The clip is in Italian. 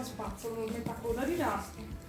senza spazzo, non metà coda di nastro.